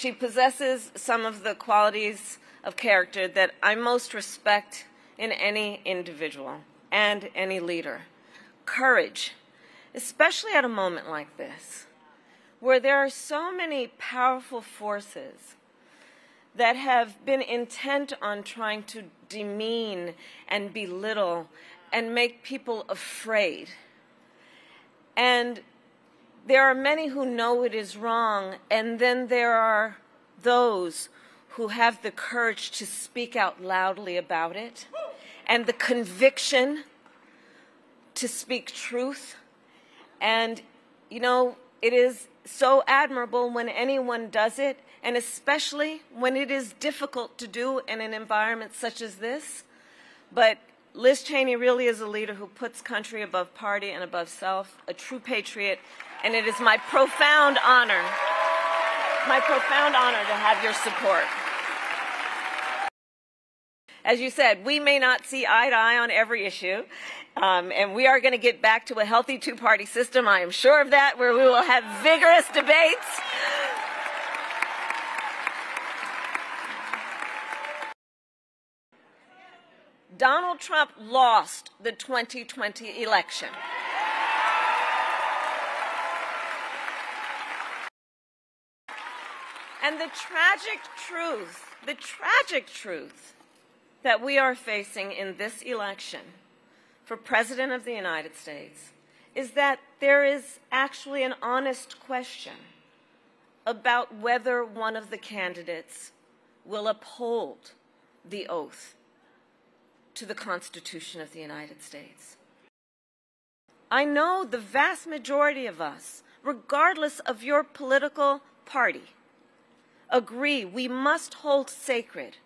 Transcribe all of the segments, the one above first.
she possesses some of the qualities of character that I most respect in any individual and any leader. Courage, especially at a moment like this, where there are so many powerful forces that have been intent on trying to demean and belittle and make people afraid. And there are many who know it is wrong, and then there are those who have the courage to speak out loudly about it and the conviction to speak truth. And, you know, it is so admirable when anyone does it, and especially when it is difficult to do in an environment such as this. But Liz Cheney really is a leader who puts country above party and above self, a true patriot, and it is my profound honor to have your support. As you said, we may not see eye to eye on every issue, and we are going to get back to a healthy two-party system, I am sure of that, where we will have vigorous debates. Donald Trump lost the 2020 election. And the tragic truth that we are facing in this election for President of the United States is that there is actually an honest question about whether one of the candidates will uphold the oath to the Constitution of the United States. I know the vast majority of us, regardless of your political party, agree we must hold sacred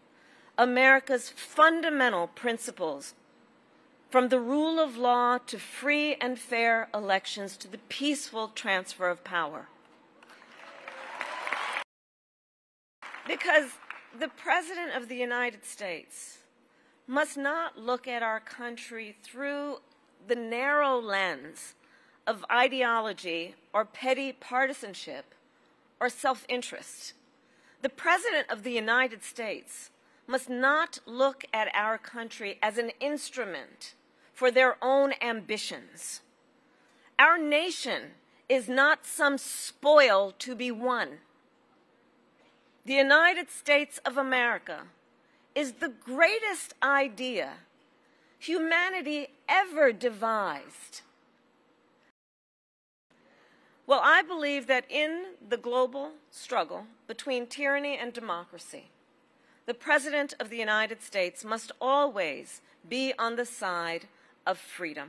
America's fundamental principles, from the rule of law to free and fair elections to the peaceful transfer of power. Because the President of the United States must not look at our country through the narrow lens of ideology or petty partisanship or self-interest. The President of the United States must not look at our country as an instrument for their own ambitions. Our nation is not some spoil to be won. The United States of America is the greatest idea humanity ever devised. Well, I believe that in the global struggle between tyranny and democracy, the President of the United States must always be on the side of freedom.